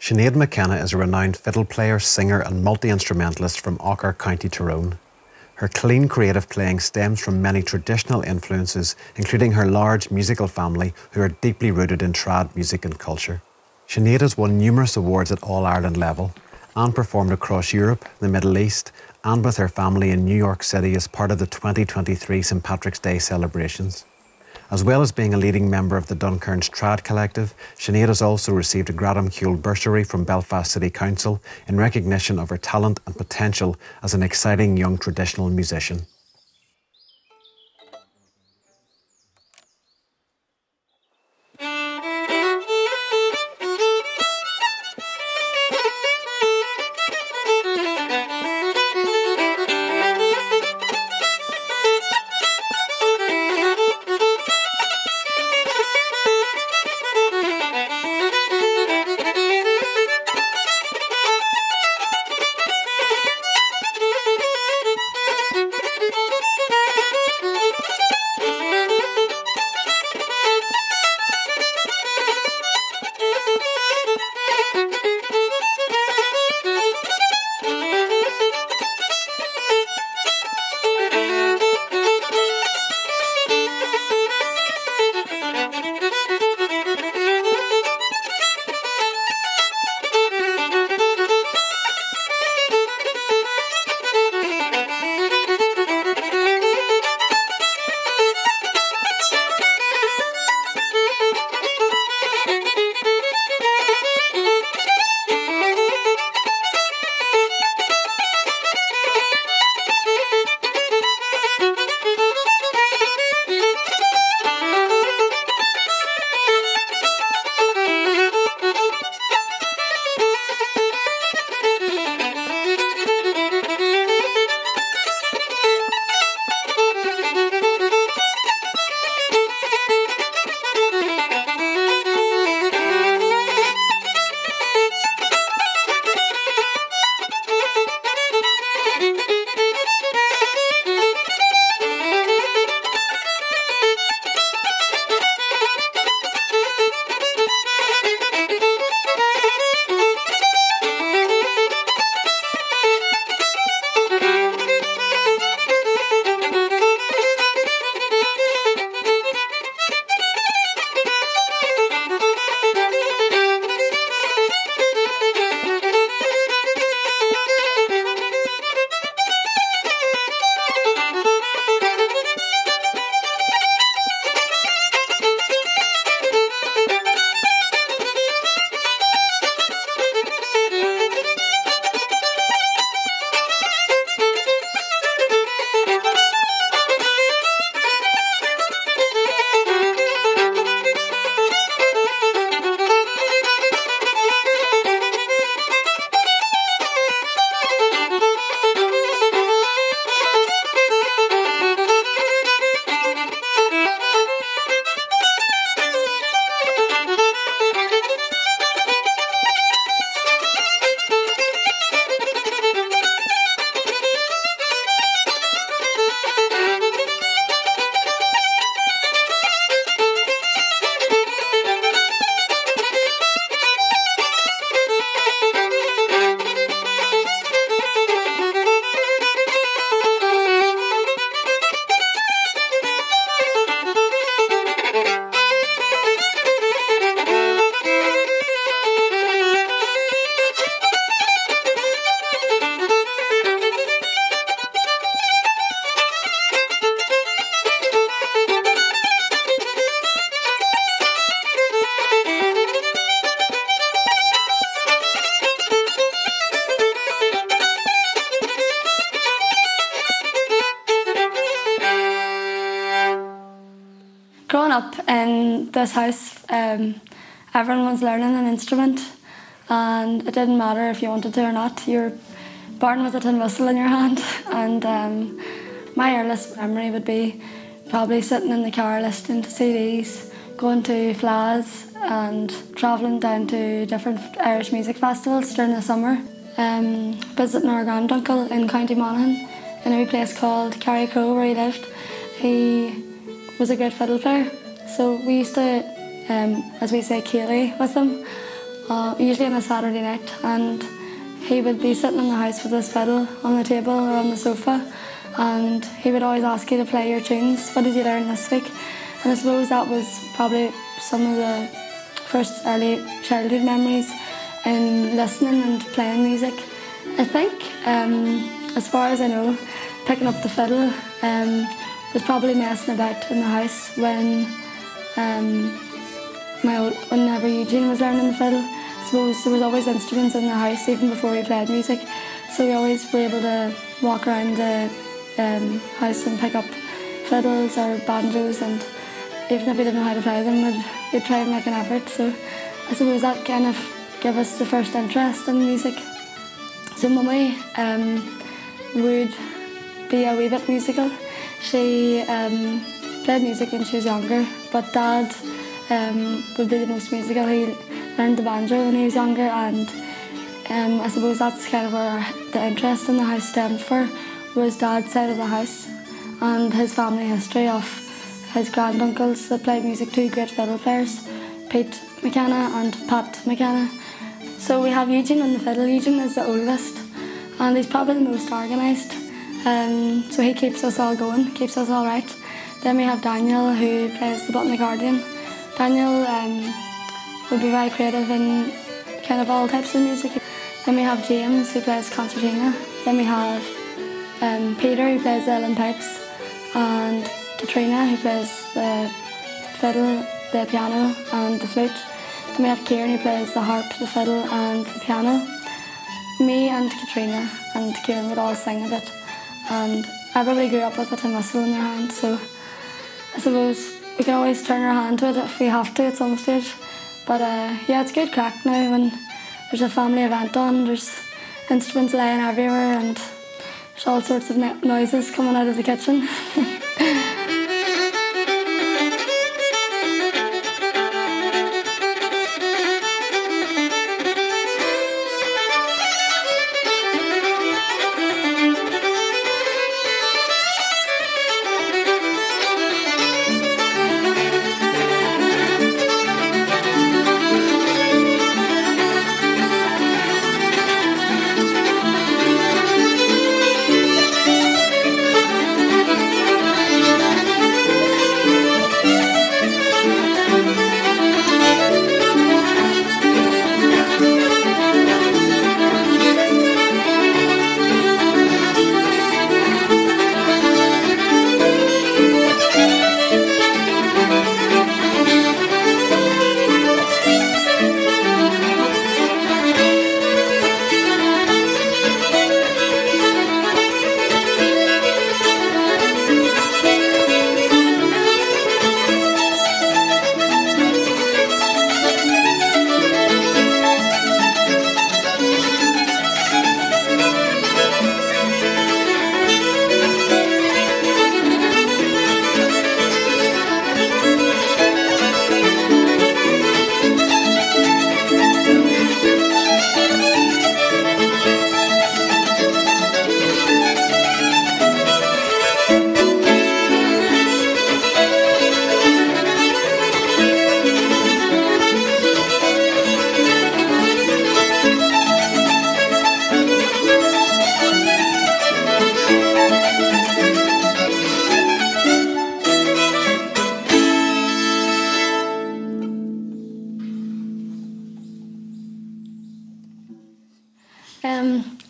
Sinead McKenna is a renowned fiddle player, singer and multi-instrumentalist from Augher, County Tyrone. Her clean creative playing stems from many traditional influences, including her large musical family who are deeply rooted in trad music and culture. Sinead has won numerous awards at All-Ireland level and performed across Europe, the Middle East and with her family in New York City as part of the 2023 St Patrick's Day celebrations. As well as being a leading member of the Duncairn Trad Collective, Sinead has also received a Gradam Ceoil bursary from Belfast City Council in recognition of her talent and potential as an exciting young traditional musician. This house, everyone was learning an instrument, and it didn't matter if you wanted to or not. You were born with a tin whistle in your hand, and my earliest memory would be probably sitting in the car listening to CDs, going to FLAs, and travelling down to different Irish music festivals during the summer. Visiting our granduncle in County Monaghan in a wee place called Carrickcro where he lived. He was a great fiddle player. So we used to, as we say, ceilidh with them, usually on a Saturday night, and he would be sitting in the house with his fiddle on the table or on the sofa, and he would always ask you to play your tunes. What did you learn this week? And I suppose that was probably some of the first early childhood memories in listening and playing music. I think, as far as I know, picking up the fiddle was probably messing about in the house when whenever Eugene was learning the fiddle. I suppose there was always instruments in the house even before we played music, so we always were able to walk around the house and pick up fiddles or banjos, and even if we didn't know how to play them, we'd try and make an effort. So I suppose that kind of gave us the first interest in music. So Mummy would be a wee bit musical. She played music when she was younger, but Dad would be the most musical. He learned the banjo when he was younger, and I suppose that's kind of where the interest in the house stemmed for, was Dad's side of the house and his family history of his granduncles that played music, two great fiddle players, Pete McKenna and Pat McKenna. So we have Eugene on the fiddle. Eugene is the oldest and he's probably the most organised, so he keeps us all going, keeps us all right. Then we have Daniel, who plays the botanic accordion. Daniel would be very creative in kind of all types of music. Then we have James, who plays concertina. Then we have Peter, who plays the Ellen pipes, and Katrina, who plays the fiddle, the piano and the flute. Then we have Kieran, who plays the harp, the fiddle and the piano. Me and Katrina and Kieran would all sing a bit, and everybody grew up with a tin whistle in their hand, so I suppose we can always turn our hand to it if we have to at some stage. But yeah, it's good crack now when there's a family event on, there's instruments lying everywhere and there's all sorts of noises coming out of the kitchen.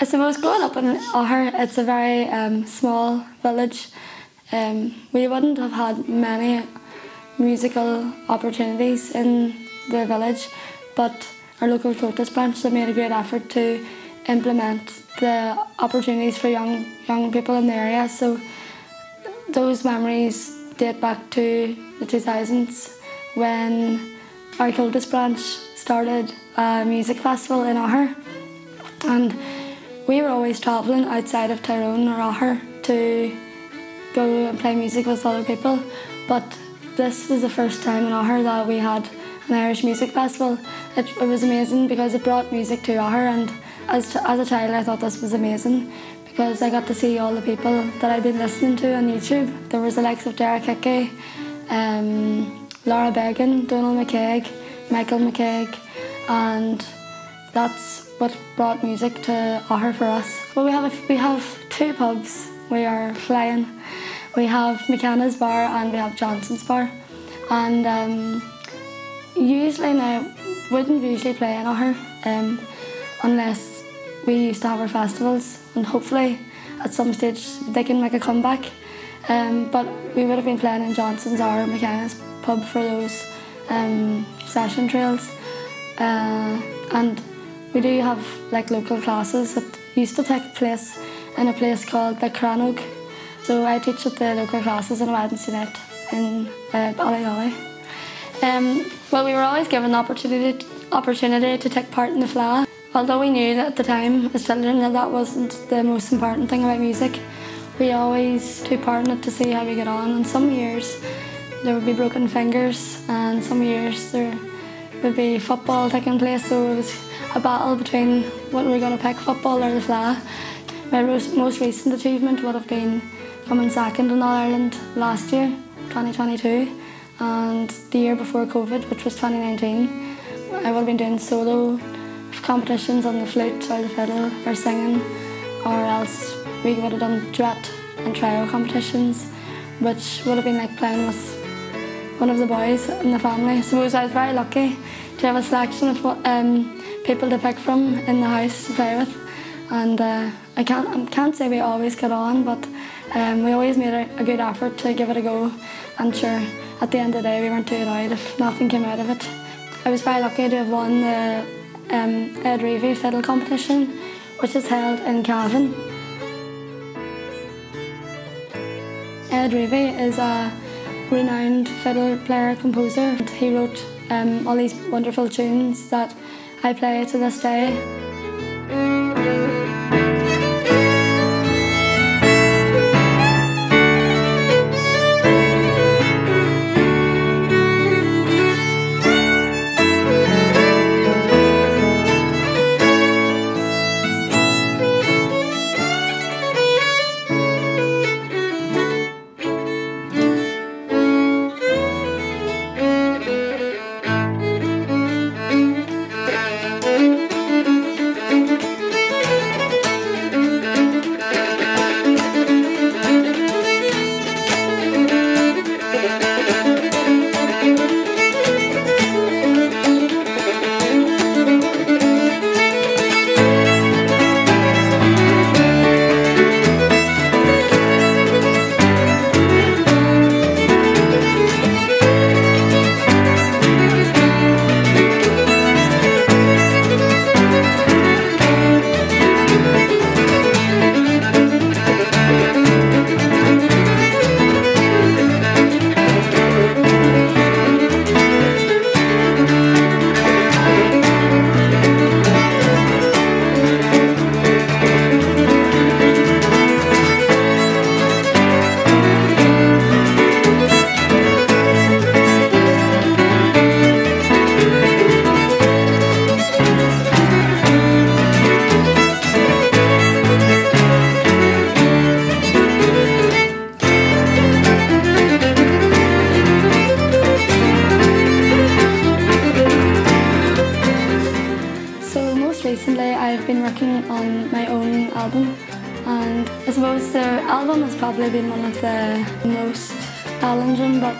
I suppose growing up in Augher, it's a very small village. We wouldn't have had many musical opportunities in the village, but our local Cultus branch have made a great effort to implement the opportunities for young people in the area. So those memories date back to the 2000s, when our Cultus branch started a music festival in Augher. And we were always travelling outside of Tyrone or Augher to go and play music with other people, but this was the first time in Augher that we had an Irish music festival. It was amazing because it brought music to Augher, and as a child I thought this was amazing because I got to see all the people that I'd been listening to on YouTube. There was the likes of Derek Hickey, Laura Bergin, Donald McCaig, Michael McCaig, and that's what brought music to Augher for us. Well, we have two pubs we are flying. We have McKenna's bar and we have Johnson's bar, and usually now wouldn't usually play in Augher unless we used to have our festivals, and hopefully at some stage they can make a comeback. But we would have been playing in Johnson's or McKenna's pub for those session trails, and we do have like local classes that used to take place in a place called the Cranog. So I teach at the local classes on a Wednesday night in Ballyolly. Well, we were always given the opportunity to take part in the FLA. Although we knew that at the time as children that wasn't the most important thing about music, we always took part in it to see how we get on. And some years there would be broken fingers, and some years there would be football taking place. So it was a battle between what we were going to pick, football or the FLA. My most recent achievement would have been coming second in All-Ireland last year, 2022, and the year before COVID, which was 2019. I would have been doing solo competitions on the flute or the fiddle or singing, or else we would have done duet and trio competitions, which would have been like playing with one of the boys in the family. I suppose I was very lucky to have a selection of people to pick from in the house to play with, and I can't say we always get on, but we always made a good effort to give it a go, and sure, at the end of the day we weren't too annoyed if nothing came out of it. I was very lucky to have won the Ed Reavy fiddle competition, which is held in Cavan. Ed Reavy is a renowned fiddle player composer. He wrote all these wonderful tunes that I play to this day. Been one of the most challenging but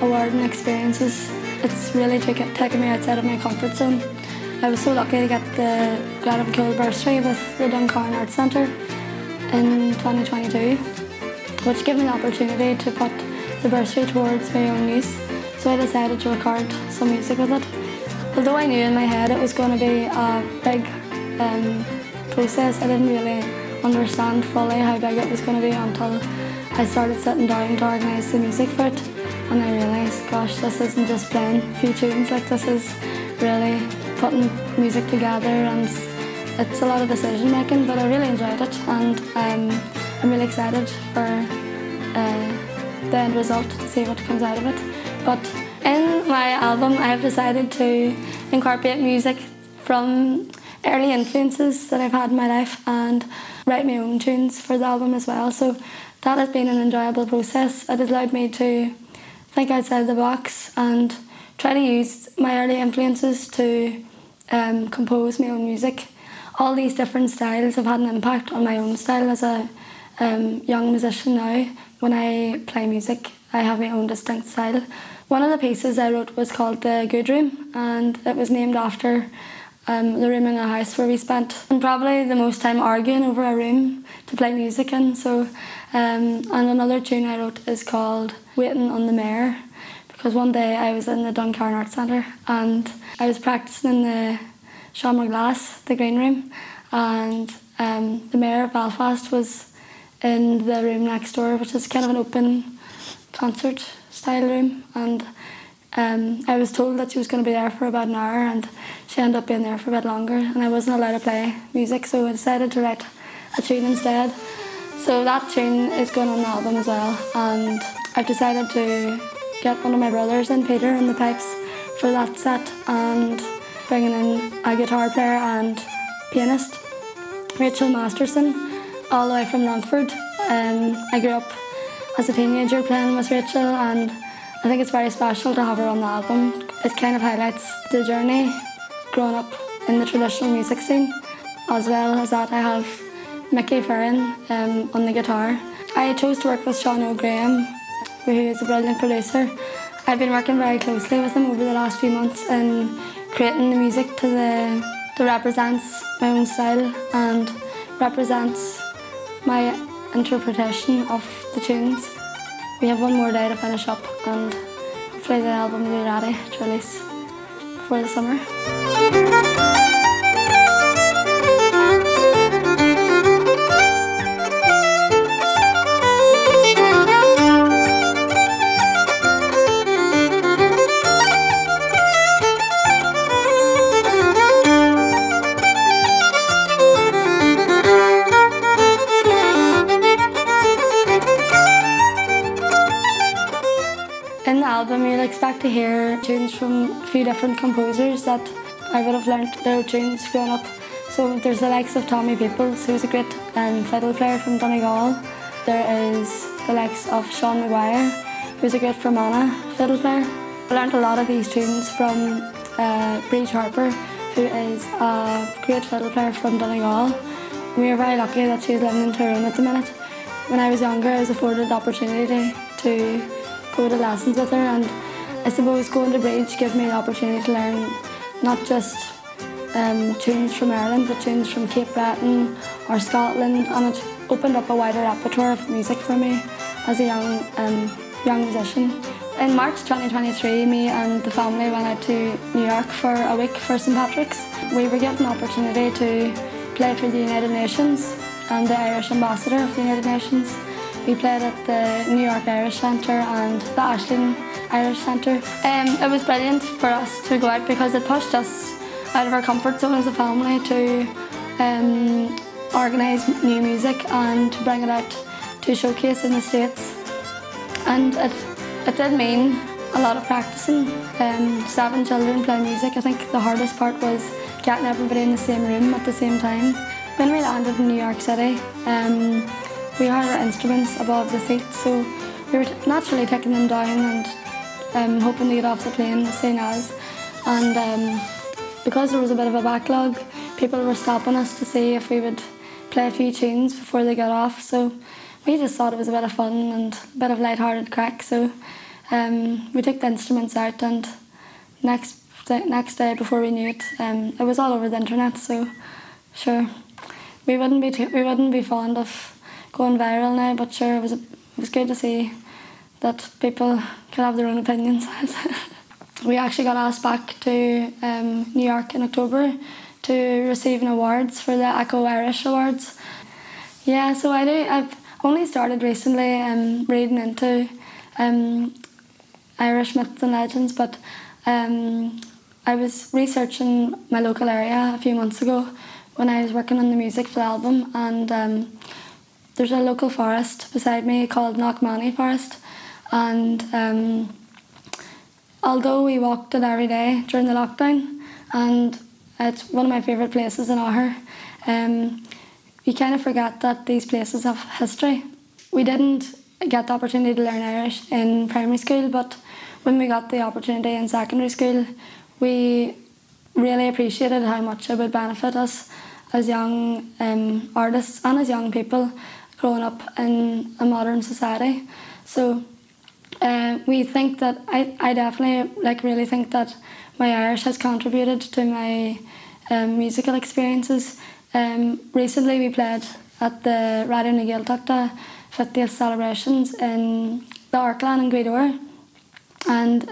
rewarding experiences. It's really taken me outside of my comfort zone. I was so lucky to get the Glad of Kill bursary with the Duncairn Arts Centre in 2022, which gave me the opportunity to put the bursary towards my own use, so I decided to record some music with it. Although I knew in my head it was going to be a big process, I didn't really understand fully how big it was going to be until I started sitting down to organise the music for it, and I realised, gosh, this isn't just playing a few tunes, like this is really putting music together, and it's a lot of decision making, but I really enjoyed it, and I'm really excited for the end result to see what comes out of it. But in my album I have decided to incorporate music from early influences that I've had in my life and write my own tunes for the album as well. So that has been an enjoyable process. It has allowed me to think outside the box and try to use my early influences to compose my own music. All these different styles have had an impact on my own style as a young musician now. When I play music, I have my own distinct style. One of the pieces I wrote was called The Good Room, and it was named after the room in the house where we spent probably the most time arguing over a room to play music in. So, and another tune I wrote is called Waiting on the Mayor, because one day I was in the Duncairn Arts Centre and I was practising in the Shamrock Glass, the green room, and the Mayor of Belfast was in the room next door, which is kind of an open concert style room, and I was told that she was going to be there for about an hour, and she ended up being there for a bit longer, and I wasn't allowed to play music, so I decided to write a tune instead. So that tune is going on the album as well, and I've decided to get one of my brothers in, Peter, and the pipes for that set, and bringing in a guitar player and pianist, Rachel Masterson, all the way from Longford. I grew up as a teenager playing with Rachel, and I think it's very special to have her on the album. It kind of highlights the journey growing up in the traditional music scene. As well as that, I have Mickey Ferrin on the guitar. I chose to work with Sean O'Graham, who is a brilliant producer. I've been working very closely with him over the last few months in creating the music that represents my own style and represents my interpretation of the tunes. We have one more day to finish up, and hopefully the album will be ready to release before the summer. You'll expect to hear tunes from a few different composers that I would have learnt their tunes growing up. So there's the likes of Tommy Peoples, who's a great fiddle player from Donegal. There is the likes of Sean Maguire, who's a great Fermanagh fiddle player. I learnt a lot of these tunes from Breach Harper, who is a great fiddle player from Donegal. We are very lucky that she's living in Tyrone at the minute. When I was younger, I was afforded the opportunity to go to lessons with her, and I suppose going to Bridge gave me the opportunity to learn not just tunes from Ireland, but tunes from Cape Breton or Scotland, and it opened up a wider repertoire of music for me as a young musician. In March 2023, me and the family went out to New York for a week for St Patrick's. We were given the opportunity to play for the United Nations and the Irish ambassador of the United Nations. We played at the New York Irish Centre and the Ashton Irish Centre. It was brilliant for us to go out because it pushed us out of our comfort zone as a family to organise new music and to bring it out to showcase in the States. And it did mean a lot of practising. 7 children playing music. I think the hardest part was getting everybody in the same room at the same time. When we landed in New York City, we had our instruments above the seats, so we were naturally taking them down and hoping to get off the plane as soon as. And because there was a bit of a backlog, people were stopping us to see if we would play a few tunes before they got off. So we just thought it was a bit of fun and a bit of light-hearted crack. So we took the instruments out, and next day, before we knew it, it was all over the internet. So sure, we wouldn't be fond of going viral now, but sure, it was good to see that people could have their own opinions. We actually got asked back to New York in October to receive an awards for the Echo Irish Awards. Yeah, so I've only started recently reading into Irish myths and legends, but I was researching my local area a few months ago when I was working on the music for the album, and there's a local forest beside me called Knockmany Forest, and although we walked it every day during the lockdown, and it's one of my favourite places in Augher, you kind of forget that these places have history. We didn't get the opportunity to learn Irish in primary school, but when we got the opportunity in secondary school, we really appreciated how much it would benefit us as young artists and as young people growing up in a modern society. So we think that I definitely really think that my Irish has contributed to my musical experiences. Recently we played at the Radio na Gaeltachta 50th celebrations in the Arklan in Gweedore, and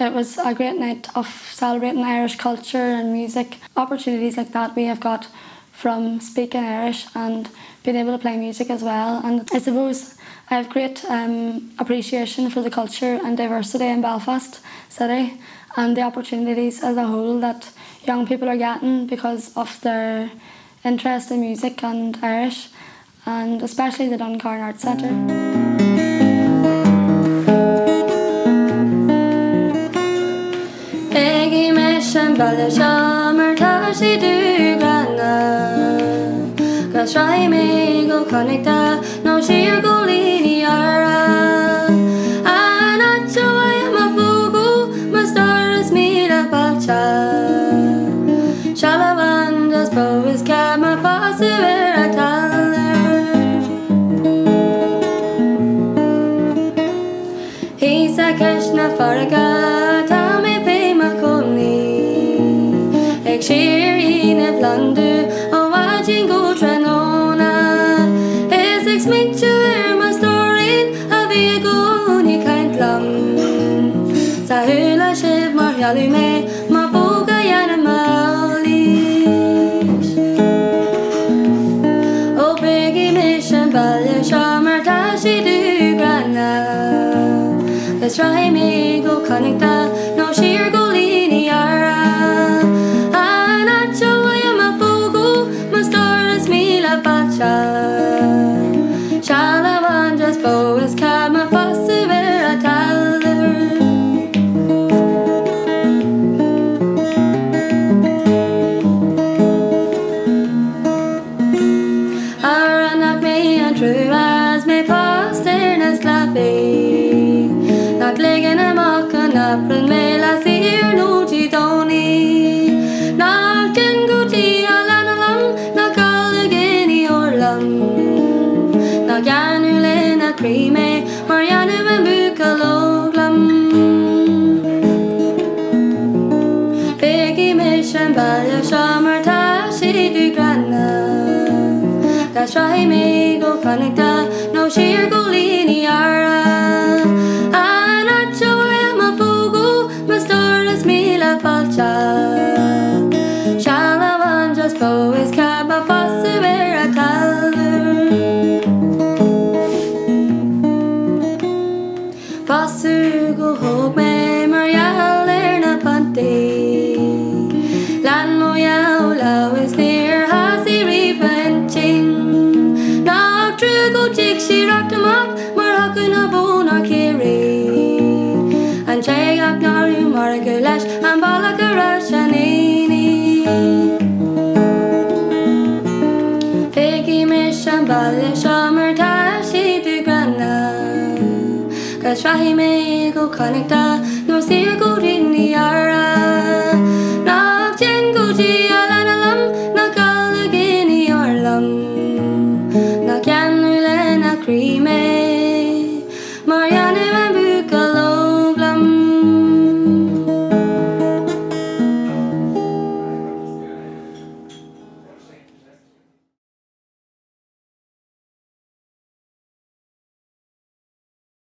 it was a great night of celebrating Irish culture and music. Opportunities like that we have got from speaking Irish and being able to play music as well. And I suppose I have great appreciation for the culture and diversity in Belfast City and the opportunities as a whole that young people are getting because of their interest in music and Irish, and especially the Duncairn Arts Centre. Balla shamar tashi du gana Gashrai me go connecta no sheer go lini ara Anacho I am a fugu my stars meet a bacha Shalavandas bo is kama pasiverataler He's a kashna faraga London, I'm watching go Tranona. It's expect to hear my story. I'll be a good one, you can't lump. Sahula Shiv Marialume, my boga yana malish. Oh, Peggy Mission, Balla Shamar Tashi do Grana. Let's try me go connecta, no sheer go lini ara. Shalavandra's bow is come a possible teller. I run up me and true as me past in a slappy. Not legging a mock and up and me last year no chitoni. Not can go tea. Ganulena creamy, Mariana and Bucaloglam. Peggy Mission Balla Shamar Tashi do Grana. That's right, me go connecta, no sheer go lineara. Anacho I am a fogo, my star is me la palcha. Shalavandra's bow is Cabba Fossivera Taller. Go hold me, Maria, learn a punty. Lanmoya, low is near, has he repenting. Knock, true, go chick, she rocked him up, Moroccan a bone or carry. And Jagak, Naru, Maragulash, and Balakarash, and Nini. Peggy Mish, and Balish, Amar, Tashi, to Granada. That's right, he may go connecta, no see you go in the yara.